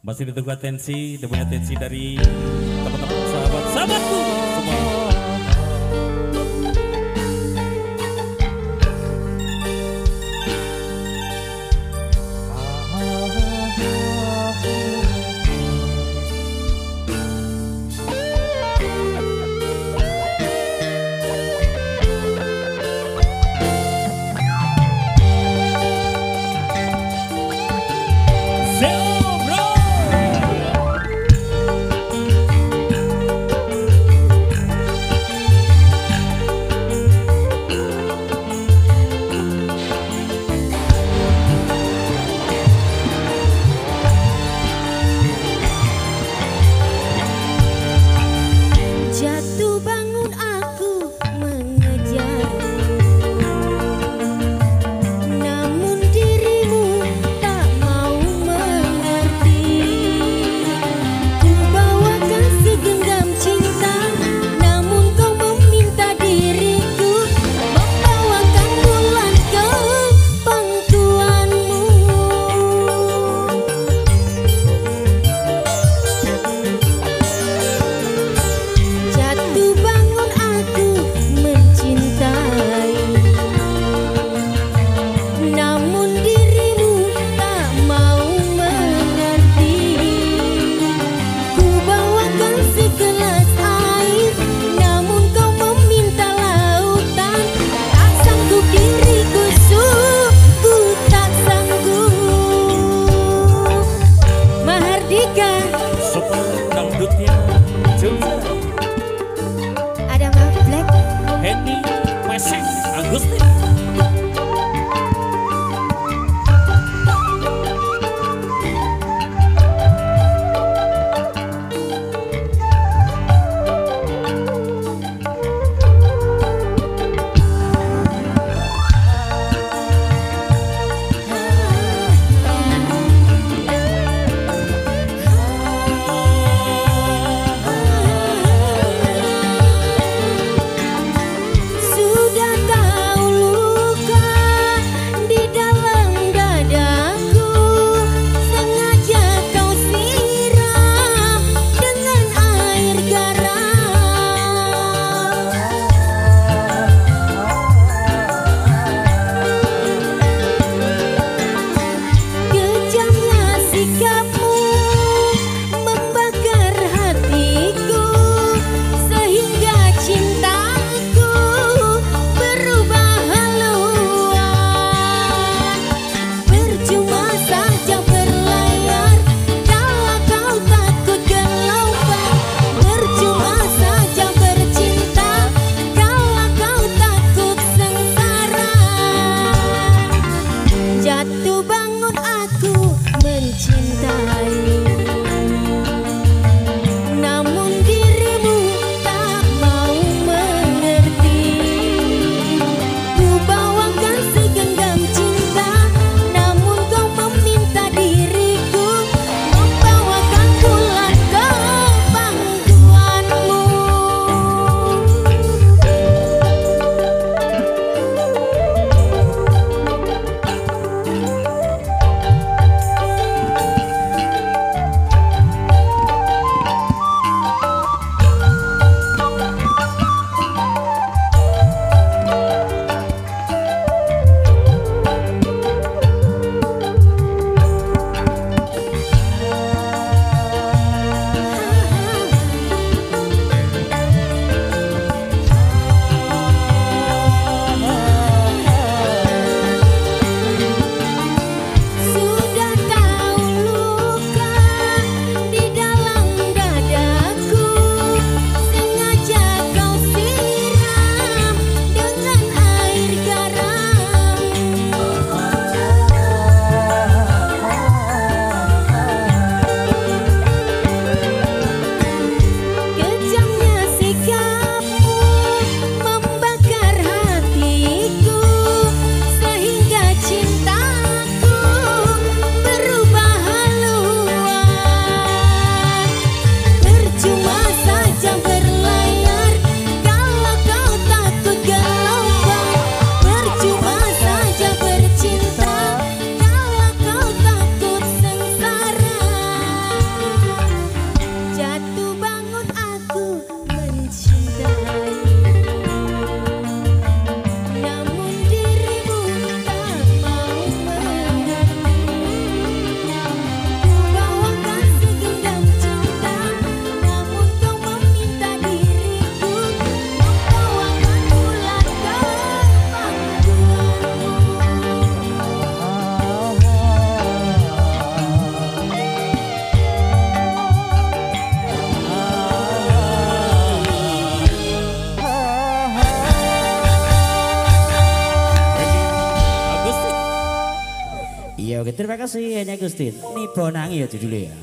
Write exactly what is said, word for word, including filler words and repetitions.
Masih ditunggu atensi, demi atensi dari teman-teman sahabat-sahabatku semua. Heny Agustin. terima kasih Heny Agustin. Ini bonangi ya judulnya ya.